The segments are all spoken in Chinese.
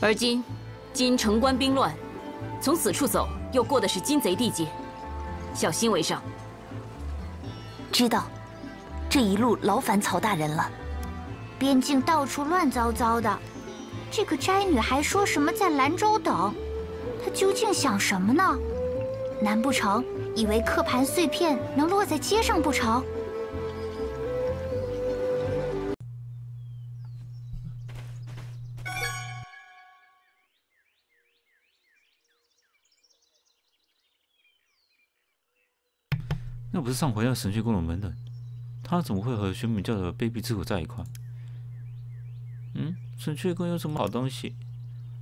而今，今城关兵乱，从此处走又过的是金贼地界，小心为上。知道，这一路劳烦曹大人了。边境到处乱糟糟的，这个斋女还说什么在兰州等，她究竟想什么呢？难不成以为刻盘碎片能落在街上不成？ 那不是上回要神雀公主门的，他怎么会和玄冥教的卑鄙之徒在一块？嗯，神雀宫有什么好东西？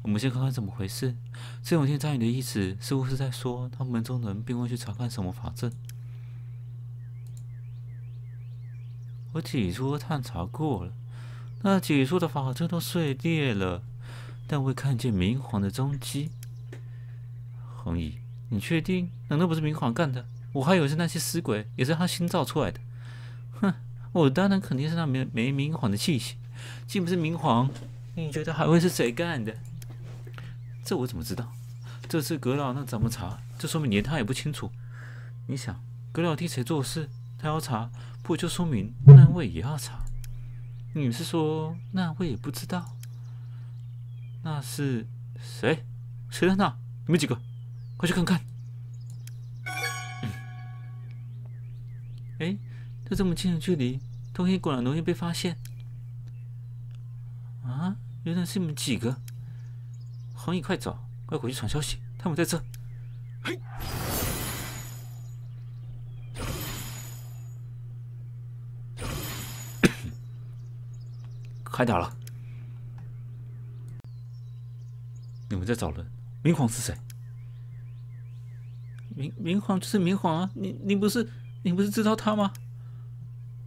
我们先看看怎么回事。这种天灾雨的意思似乎是在说，他门中人并未去查看什么法证。我起初探查过了，那起初的法证都碎裂了，但未看见明皇的踪迹。恒毅，你确定？难道不是明皇干的？ 我还以为是那些尸鬼，也是他新造出来的。哼，我当然肯定是那没明皇的气息。既不是明皇，你觉得还会是谁干的？这我怎么知道？这次阁老让咱们查，这说明连他也不清楚。你想，阁老替谁做事，他要查，不就说明那位也要查？你是说那位也不知道？那是谁？谁在那？你们几个，快去看看！ 哎，就这么近的距离，东西果然容易被发现。啊，原来是你们几个！恒毅，快走，快回去传消息，他们在这。嘿，开打了！你们在找人？明皇是谁？明皇就是明皇啊！你不是知道他吗？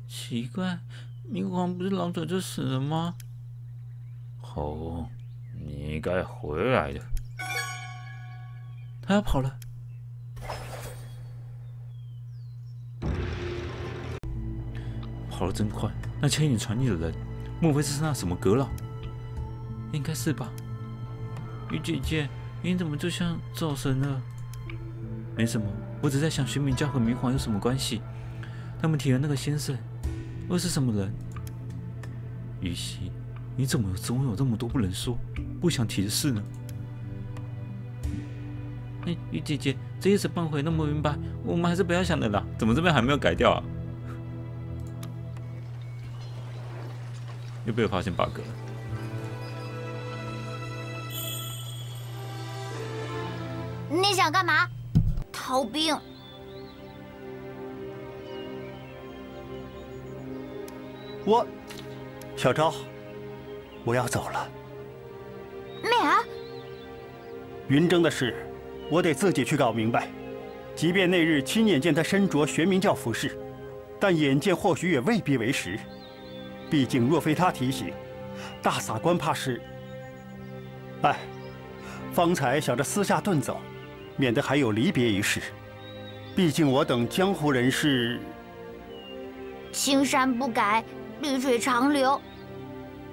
奇怪，明皇不是老早就死了吗？哦，你该回来的。他要跑了。跑得真快！那牵引船里的人，莫非是那什么阁老？应该是吧。雨姐姐，你怎么就像走神了？没什么。 我只在想，玄冥教和明皇有什么关系？他们提了那个先生，又是什么人？于西，你怎么总有这么多不能说、不想提的事呢？哎，于姐姐，这一时半会弄不明白，我们还是不要想了啦。怎么这边还没有改掉啊？又被我发现 bug 了。 你想干嘛？ 逃兵！我，小昭，我要走了。媚儿，云峥的事，我得自己去搞明白。即便那日亲眼见他身着玄冥教服饰，但眼见或许也未必为实。毕竟若非他提醒，大撒官怕是……哎，方才想着私下遁走。 免得还有离别一事，毕竟我等江湖人士，青山不改，绿水长流，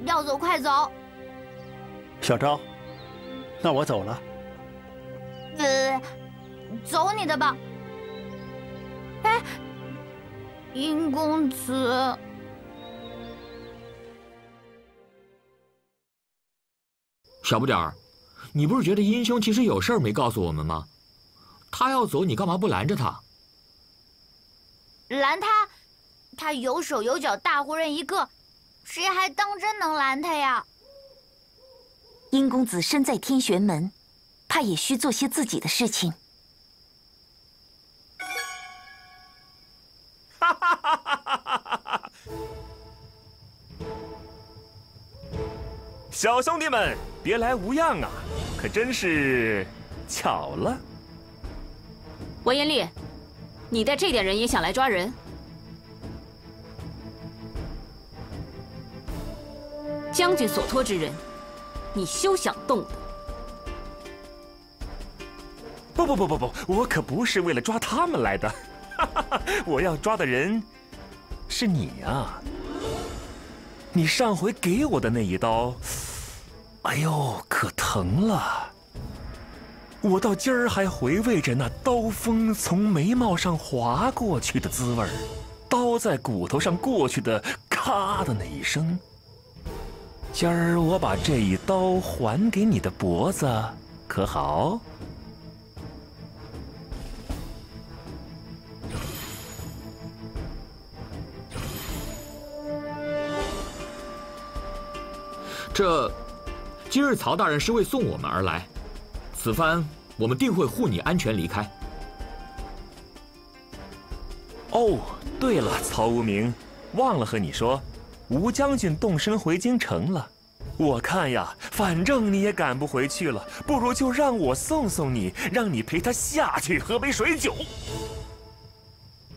要走快走。小昭，那我走了。走你的吧。哎，殷公子。 小不点儿，你不是觉得殷兄其实有事儿没告诉我们吗？ 他要走，你干嘛不拦着他？拦他？他有手有脚，大活人一个，谁还当真能拦他呀？殷公子身在天玄门，他也需做些自己的事情。哈哈哈哈哈！小兄弟们，别来无恙啊！可真是巧了。 王延丽，你带这点人也想来抓人？将军所托之人，你休想动的！不，我可不是为了抓他们来的，我要抓的人是你啊！你上回给我的那一刀，哎呦，可疼！疼了。我到今儿还回味着那刀锋从眉毛上划过去的滋味，刀在骨头上过去的咔的那一声。今儿我把这一刀还给你的脖子，可好？ 这，今日曹大人是为送我们而来，此番我们定会护你安全离开。哦，对了，曹无名，忘了和你说，吴将军动身回京城了。我看呀，反正你也赶不回去了，不如就让我送送你，让你陪他下去喝杯水酒。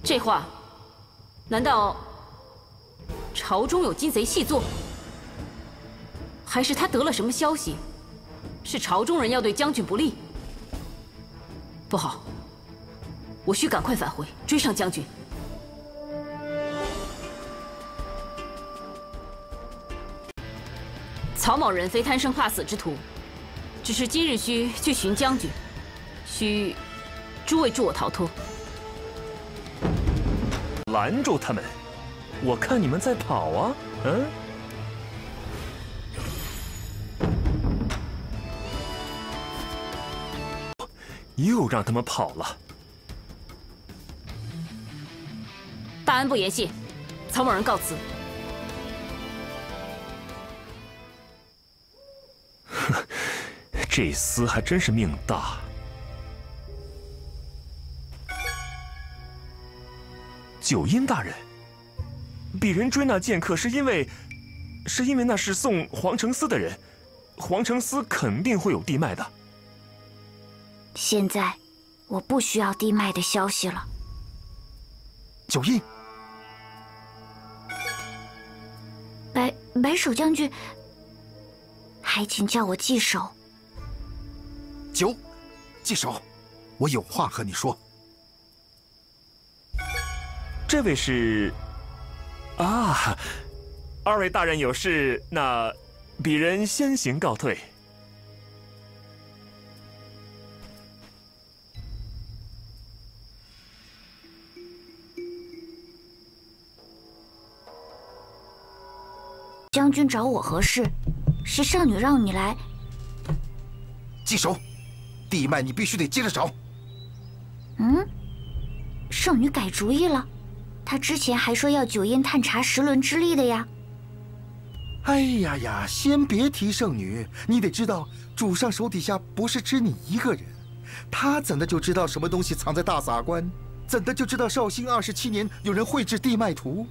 这话，难道朝中有金贼细作？ 还是他得了什么消息，是朝中人要对将军不利。不好，我需赶快返回，追上将军。曹某人非贪生怕死之徒，只是今日需去寻将军，需诸位助我逃脱。拦住他们！我看你们在跑啊，嗯。 又让他们跑了。大恩不言谢，曹某人告辞。哼，这厮还真是命大。九阴大人，鄙人追那剑客是因为那是送黄承思的人，黄承思肯定会有地脉的。 现在，我不需要地脉的消息了。九印，白首将军，还请叫我季首。季首，我有话和你说。这位是，啊，二位大人有事，那鄙人先行告退。 将军找我何事？是圣女让你来。记手，地脉你必须得接着找。嗯，圣女改主意了，她之前还说要九阴探查10轮之力的呀。哎呀呀，先别提圣女，你得知道主上手底下不是只你一个人，他怎的就知道什么东西藏在大撒关？怎的就知道绍兴27年有人绘制地脉图？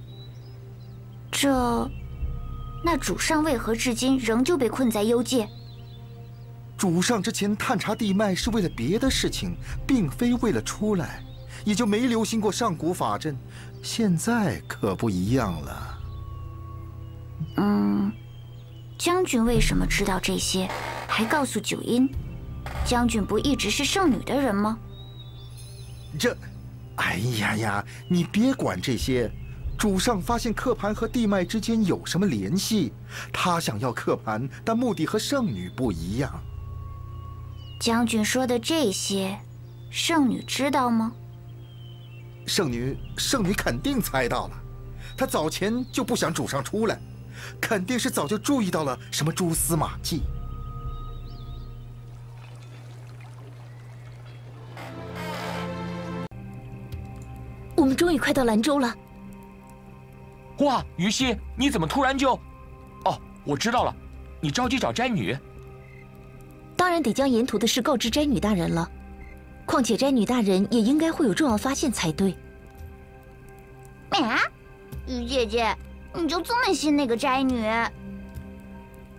这。 那主上为何至今仍旧被困在幽界？主上之前探查地脉是为了别的事情，并非为了出来，也就没留心过上古法阵。现在可不一样了。嗯，将军为什么知道这些，还告诉九阴？将军不一直是圣女的人吗？这，哎呀呀，你别管这些。 主上发现刻盘和地脉之间有什么联系，他想要刻盘，但目的和圣女不一样。将军说的这些，圣女知道吗？圣女肯定猜到了，她早前就不想主上出来，肯定是早就注意到了什么蛛丝马迹。我们终于快到兰州了。 哇，于西，你怎么突然就……哦，我知道了，你着急找斋女。当然得将沿途的事告知斋女大人了，况且斋女大人也应该会有重要发现才对。啊，于姐姐，你就这么信那个斋女？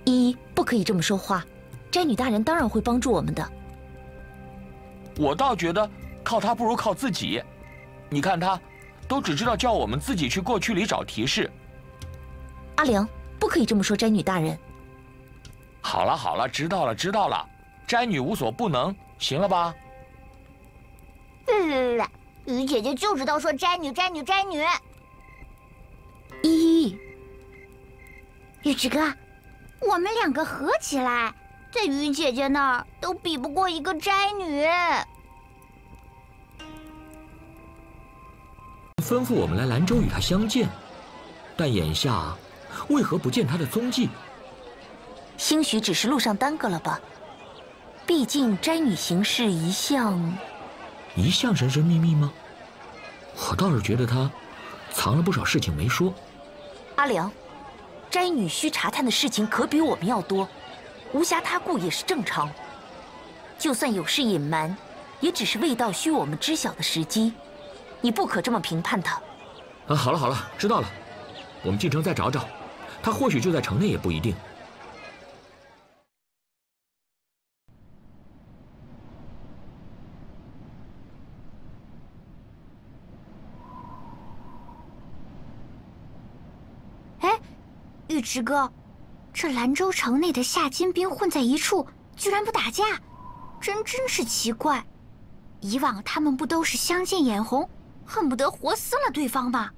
依依，不可以这么说话，斋女大人当然会帮助我们的。我倒觉得靠她不如靠自己，你看她。 都只知道叫我们自己去过去里找提示。阿良，不可以这么说，斋女大人。好了好了，知道了，斋女无所不能，行了吧？啦，于姐姐就知道说斋女。依依，宇智哥，我们两个合起来在雨姐姐那儿都比不过一个斋女。吩咐我们来兰州与她相见，但眼下为何不见她的踪迹？兴许只是路上耽搁了吧。毕竟斋女行事一向神神秘秘吗？我倒是觉得她藏了不少事情没说。阿良，斋女需查探的事情可比我们要多。 无暇他顾也是正常，就算有事隐瞒，也只是未到需我们知晓的时机，你不可这么评判他。啊，好了，知道了，我们进城再找找，他或许就在城内也不一定。哎，尉迟哥。 这兰州城内的夏金兵混在一处，居然不打架，真是奇怪。以往他们不都是相见眼红，恨不得活撕了对方吗？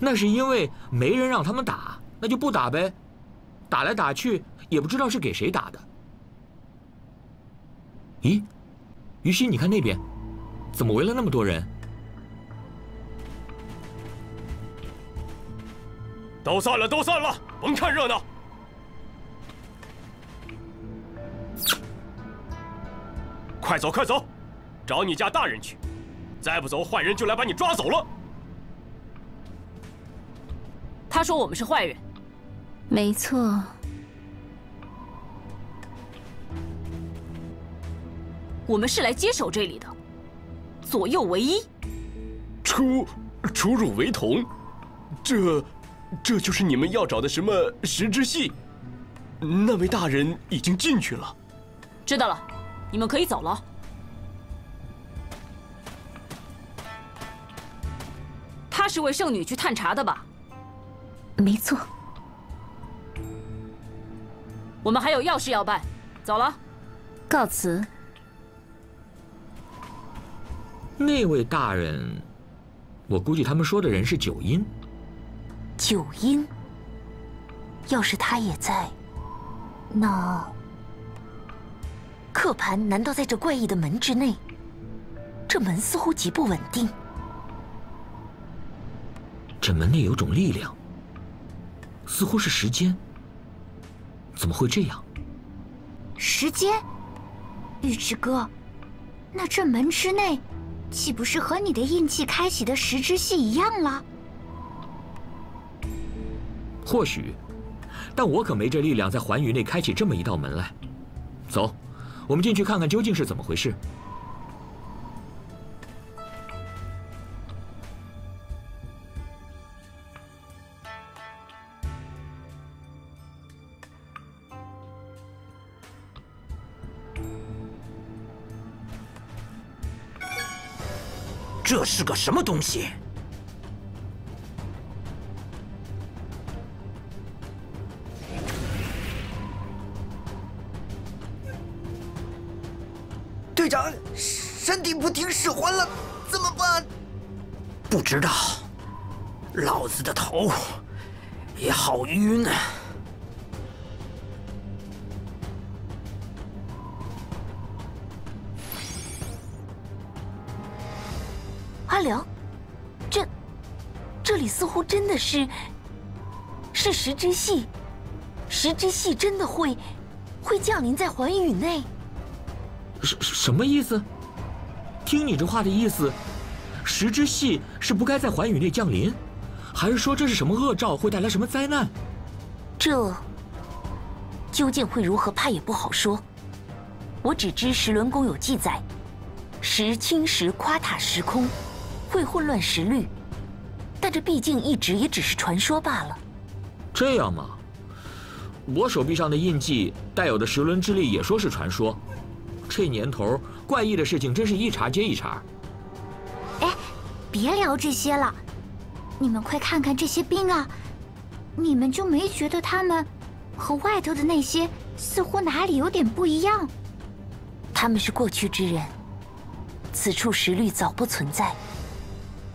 那是因为没人让他们打，那就不打呗。打来打去，也不知道是给谁打的。咦，于西，你看那边，怎么围了那么多人？都散了，甭看热闹。 快走，找你家大人去，再不走，坏人就来把你抓走了。他说我们是坏人，没错。我们是来接手这里的，左右为一，出入为同，这就是你们要找的什么石之系？那位大人已经进去了。知道了。 你们可以走了。她是为圣女去探查的吧？没错。我们还有要事要办，走了。告辞。那位大人，我估计他们说的人是九阴。九阴？要是他也在，那…… 刻盘难道在这怪异的门之内？这门似乎极不稳定。这门内有种力量，似乎是时间。怎么会这样？时间？尉迟哥，那这门之内，岂不是和你的印记开启的石之系一样了？或许，但我可没这力量在寰宇内开启这么一道门来。走。 我们进去看看究竟是怎么回事。这是个什么东西？身体不听使唤了，怎么办？不知道，老子的头也好晕啊！阿良，这里似乎真的是石之系，石之系真的会降临在寰宇内。 什么意思？听你这话的意思，石之系是不该在寰宇内降临，还是说这是什么恶兆会带来什么灾难？这究竟会如何，怕也不好说。我只知石轮宫有记载，石侵蚀夸塔时空，会混乱时律，但这毕竟一直也只是传说罢了。这样嘛，我手臂上的印记带有的石轮之力也说是传说。 这年头，怪异的事情真是一茬接一茬。哎，别聊这些了，你们快看看这些兵啊！你们就没觉得他们和外头的那些似乎哪里有点不一样？他们是过去之人，此处石律早不存在，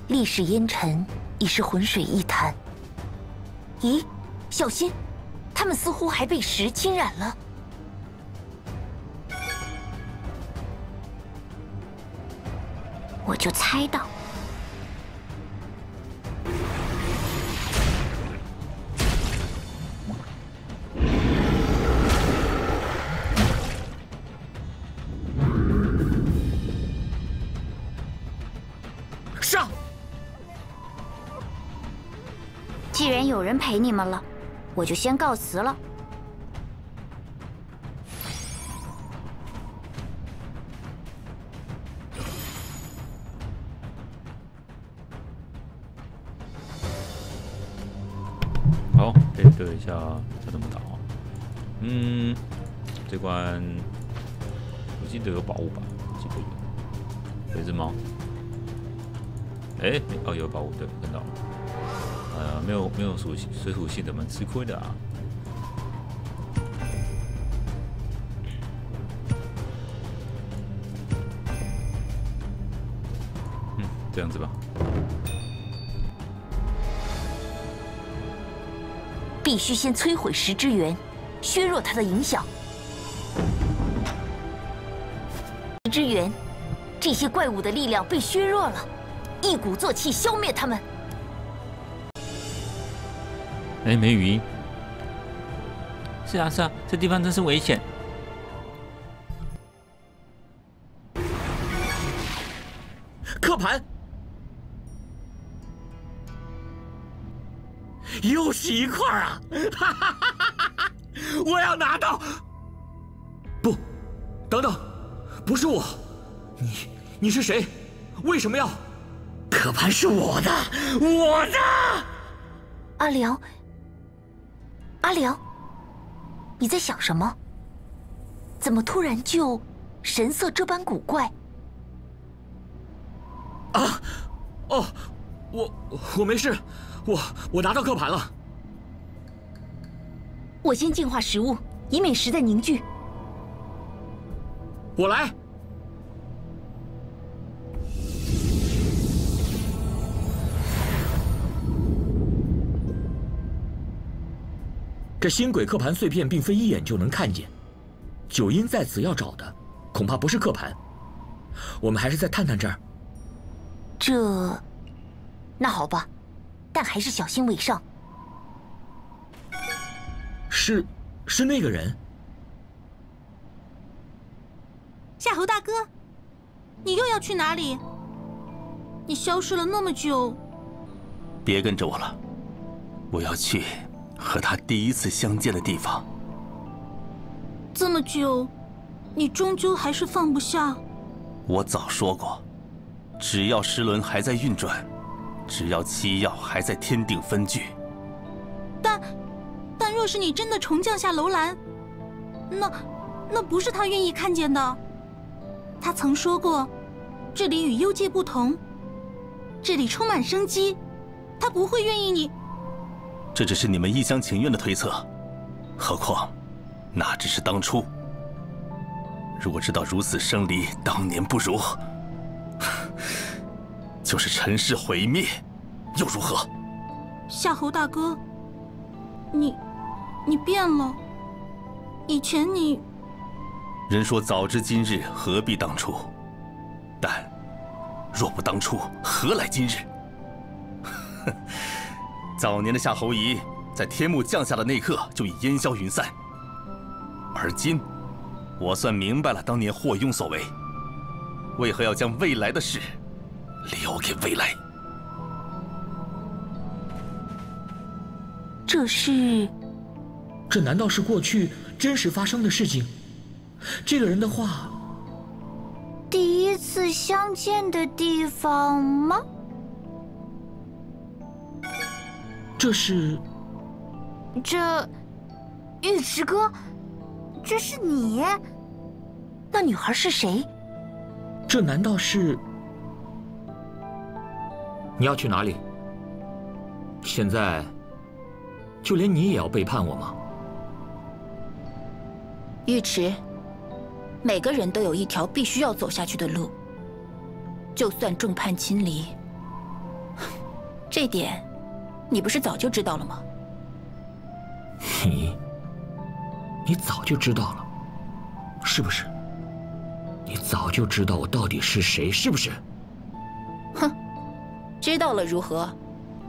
历史烟尘已是浑水一潭。咦，小心，他们似乎还被石侵染了。我就猜到。 既然有人陪你们了，我就先告辞了。好，配对一下他怎么打啊？嗯，这关我记得有宝物吧？记得有，有一只猫。哎，哦，有宝物，对，看到了。 没有水属性的蛮吃亏的啊。嗯，这样子吧。必须先摧毁石之源，削弱它的影响。石之源，这些怪物的力量被削弱了，一鼓作气消灭它们。 哎，没语音。是啊，是啊，这地方真是危险。刻盘，又是一块啊！哈哈哈哈哈！我要拿到。不，等等，不是我，你是谁？为什么要？刻盘是我的，我的。阿良。 阿良，你在想什么？怎么突然就神色这般古怪？啊，哦，我没事，我拿到刻盘了。我先净化食物，以免实在凝聚。我来。这星轨刻盘碎片并非一眼就能看见，九阴在此要找的，恐怕不是刻盘。我们还是再探探这儿。这，那好吧，但还是小心为上。是那个人。夏侯大哥，你又要去哪里？你消失了那么久。别跟着我了，我要去。 和他第一次相见的地方，这么久，你终究还是放不下。我早说过，只要时轮还在运转，只要七曜还在天顶分聚。但若是你真的重降下楼兰，那不是他愿意看见的。他曾说过，这里与幽界不同，这里充满生机，他不会愿意你。 这只是你们一厢情愿的推测，何况，那只是当初。如果知道如此生离，当年不如，就是尘世毁灭，又如何？夏侯大哥，你变了。以前你……人说早知今日，何必当初？但若不当初，何来今日？早年的夏侯夷，在天幕降下的那刻就已烟消云散。而今，我算明白了当年霍雍所为，为何要将未来的事留给未来。这难道是过去真实发生的事情？这个人的话，第一次相见的地方吗？ 这，尉迟哥，这是你？那女孩是谁？这难道是？你要去哪里？现在，就连你也要背叛我吗？尉迟，每个人都有一条必须要走下去的路，就算众叛亲离，这点。 你不是早就知道了吗？你早就知道了，是不是？你早就知道我到底是谁，是不是？哼，知道了如何？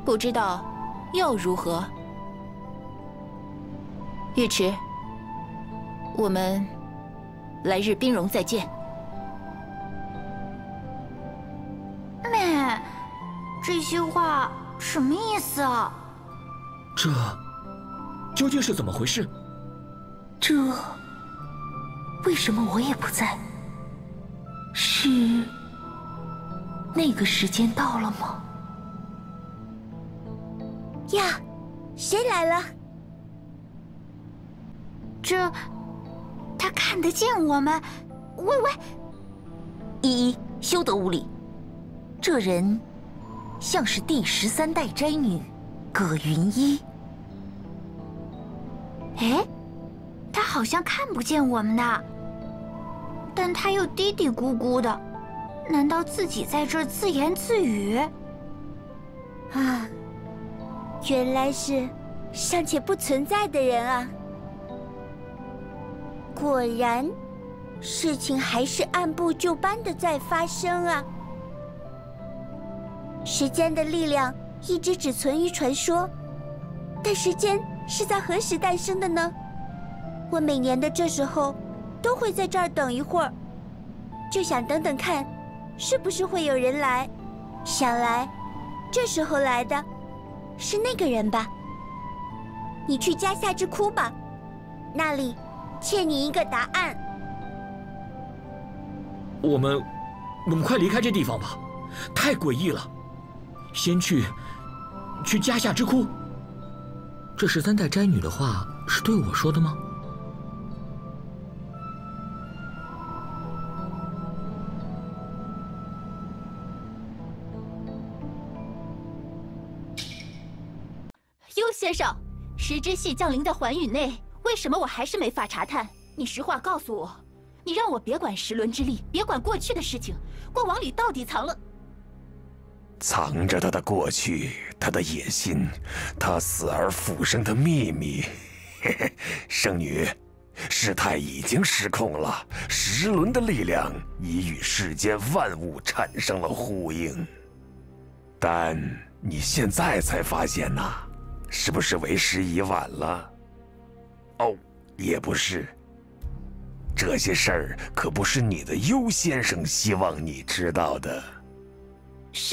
不知道又如何？尉迟，我们来日冰融再见。妹，这些话什么意思啊？这究竟是怎么回事？这为什么我也不在？是那个时间到了吗？呀，谁来了？这他看得见我们？喂喂，依依，休得无礼！这人像是第13代斋女葛云衣。哎，他好像看不见我们呢。 但他又嘀嘀咕咕的，难道自己在这自言自语？啊，原来是尚且不存在的人啊！果然，事情还是按部就班的在发生啊。时间的力量一直只存于传说，但时间是在何时诞生的呢？我每年的这时候。 都会在这儿等一会儿，就想等等看，是不是会有人来。想来，这时候来的，是那个人吧？你去加夏之窟吧，那里欠你一个答案。我们快离开这地方吧，太诡异了。先去加夏之窟。这13代斋女的话是对我说的吗？ 先生，时之系降临在寰宇内，为什么我还是没法查探？你实话告诉我，你让我别管时轮之力，别管过去的事情，过往里到底藏了……藏着他的过去，他的野心，他死而复生的秘密。嘿嘿，圣女，事态已经失控了，时轮的力量已与世间万物产生了呼应，但你现在才发现呐。 是不是为时已晚了？哦，也不是。这些事儿可不是你的优先生希望你知道的。是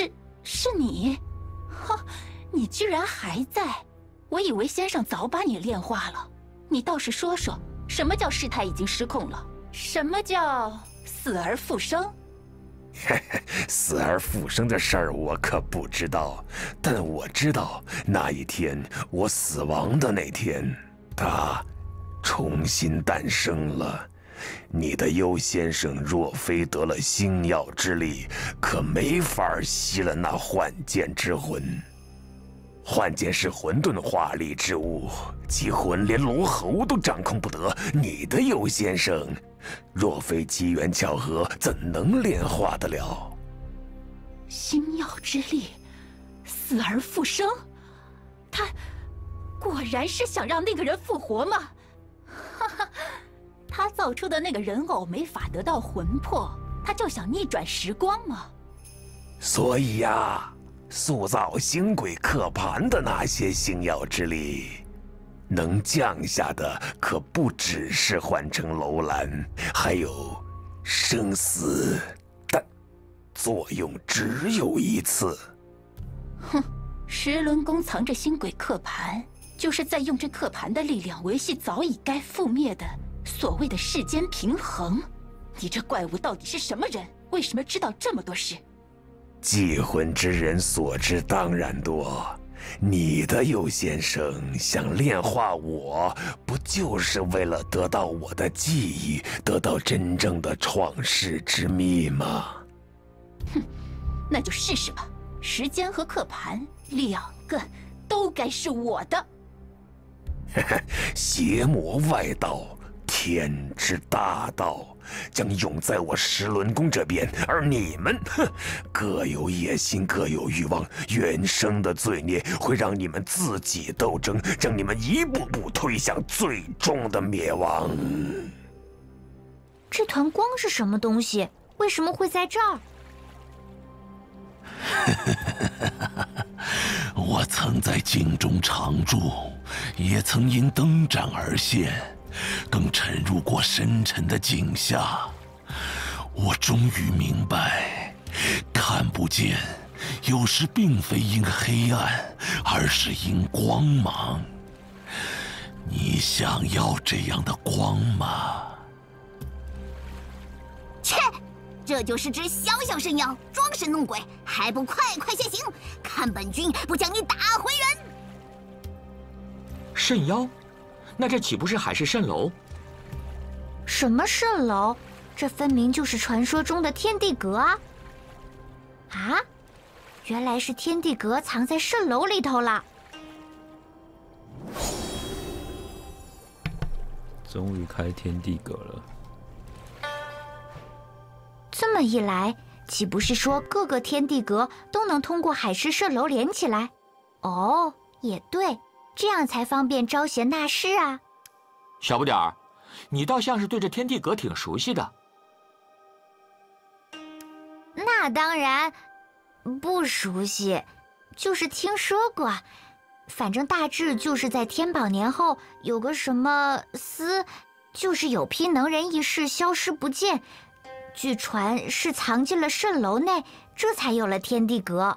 你，哈，你居然还在！我以为先生早把你炼化了。你倒是说说，什么叫事态已经失控了？什么叫死而复生？ 死而复生的事儿我可不知道，但我知道那一天我死亡的那天，他重新诞生了。你的幽先生若非得了星耀之力，可没法吸了那幻剑之魂。幻剑是混沌化力之物，其魂连龙喉都掌控不得。你的幽先生。 若非机缘巧合，怎能炼化得了？星耀之力，死而复生，他果然是想让那个人复活吗？哈哈，他造出的那个人偶没法得到魂魄，他就想逆转时光吗？所以呀，塑造星轨刻盘的那些星耀之力。 能降下的可不只是换成楼兰，还有生死，但作用只有一次。哼，时轮宫藏着星轨刻盘，就是在用这刻盘的力量维系早已该覆灭的所谓的世间平衡。你这怪物到底是什么人？为什么知道这么多事？祭魂之人所知当然多。 你的佑先生想炼化我，不就是为了得到我的记忆，得到真正的创世之秘吗？哼，那就试试吧。时间和刻盘两个都该是我的。邪魔外道，天之大道，将涌在我时轮宫这边，而你们，哼，各有野心，各有欲望，原生的罪孽会让你们自己斗争，将你们一步步推向最终的灭亡。这团光是什么东西？为什么会在这儿？我曾在京中常住，也曾因灯盏而现，更沉入过深沉的井下。我终于明白，看不见有时并非因黑暗，而是因光芒。你想要这样的光吗？切！ 这就是只小小神妖，装神弄鬼，还不快些行！看本君不将你打回原！蜃妖，那这岂不是海市蜃楼？什么蜃楼？这分明就是传说中的天地阁啊！啊，原来是天地阁藏在蜃楼里头了。终于开天地阁了。 这么一来，岂不是说各个天地阁都能通过海市蜃楼连起来？哦，也对，这样才方便招贤纳士啊。小不点儿，你倒像是对这天地阁挺熟悉的。那当然，不熟悉，就是听说过。反正大致就是在天宝年后有个什么司，就是有批能人异士消失不见。 据传是藏进了蜃楼内，这才有了天地阁。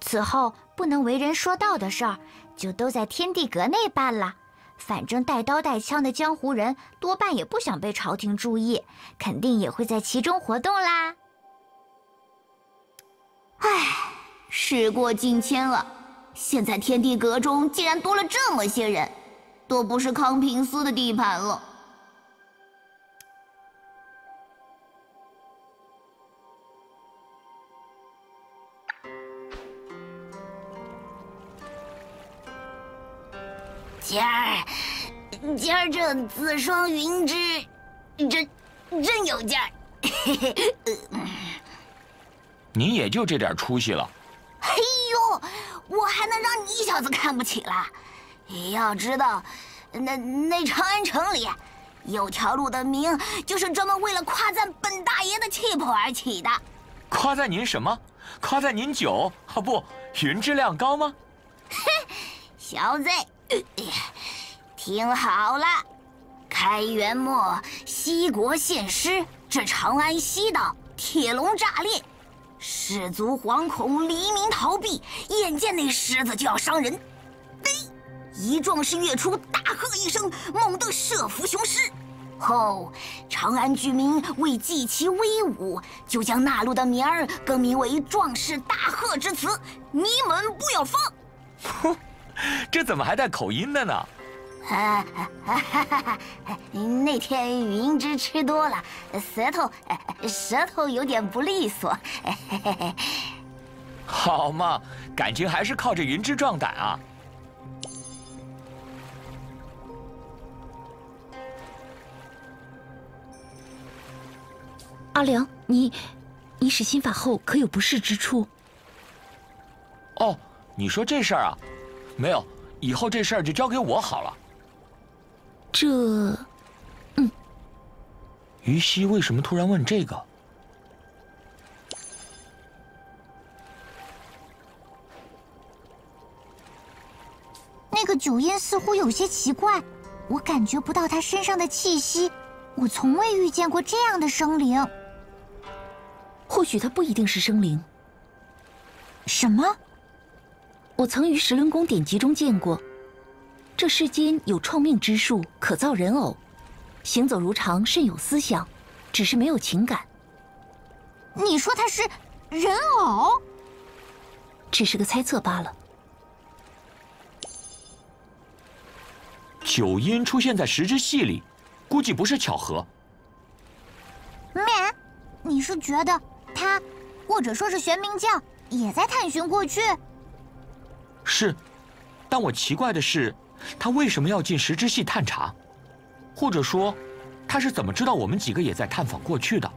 此后不能为人说道的事儿，就都在天地阁内办了。反正带刀带枪的江湖人，多半也不想被朝廷注意，肯定也会在其中活动啦。唉，时过境迁了，现在天地阁中竟然多了这么些人，都不是康平司的地盘了。 今儿这紫霜云枝，真有劲儿。嘿嘿，你也就这点出息了。哎呦，我还能让你小子看不起了？你要知道，那长安城里有条路的名，就是专门为了夸赞本大爷的气魄而起的。夸赞您什么？夸赞您酒啊不，云质量高吗？嘿，小子。 听好了，开元末西国献师至长安西道，铁笼炸裂，士卒惶恐，黎民逃避，眼见那狮子就要伤人，一壮士跃出，大喝一声，猛地射伏雄狮。后长安居民为祭其威武，就将那路的名儿更名为“壮士大贺之词”，你们不要放。哼。 这怎么还带口音的呢？那天云芝吃多了，舌头有点不利索。好嘛，感情还是靠着云芝壮胆啊！阿良，你使心法后可有不适之处？哦，你说这事儿啊？ 没有，以后这事儿就交给我好了。这，嗯。于西为什么突然问这个？那个九阴似乎有些奇怪，我感觉不到他身上的气息，我从未遇见过这样的生灵。或许他不一定是生灵。什么？ 我曾于石轮宫典籍中见过，这世间有创命之术，可造人偶，行走如常，甚有思想，只是没有情感。你说他是人偶？只是个猜测罢了。九阴出现在十之系里，估计不是巧合。面，你是觉得他，或者说是玄冥教，也在探寻过去？ 是，但我奇怪的是，他为什么要进十之系探查？或者说，他是怎么知道我们几个也在探访过去的？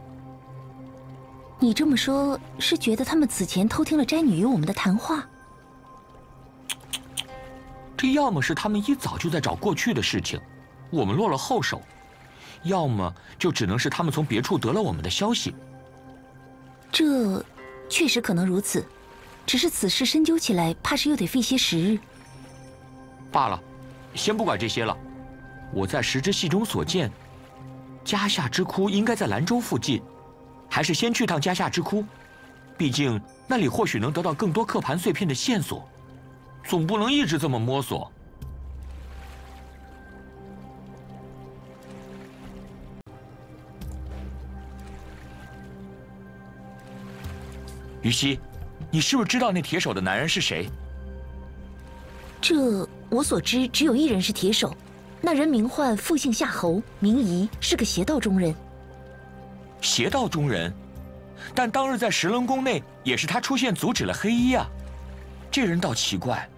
你这么说，是觉得他们此前偷听了斋女与我们的谈话？这要么是他们一早就在找过去的事情，我们落了后手；要么就只能是他们从别处得了我们的消息。这确实可能如此，只是此事深究起来，怕是又得费些时日。罢了，先不管这些了。我在时之戏中所见，嘉夏之窟应该在兰州附近，还是先去趟嘉夏之窟，毕竟那里或许能得到更多刻盘碎片的线索，总不能一直这么摸索。 于西，你是不是知道那铁手的男人是谁？这我所知只有一人是铁手，那人名唤复姓夏侯，名仪，是个邪道中人。邪道中人，但当日在石棱宫内也是他出现阻止了黑衣啊。这人倒奇怪，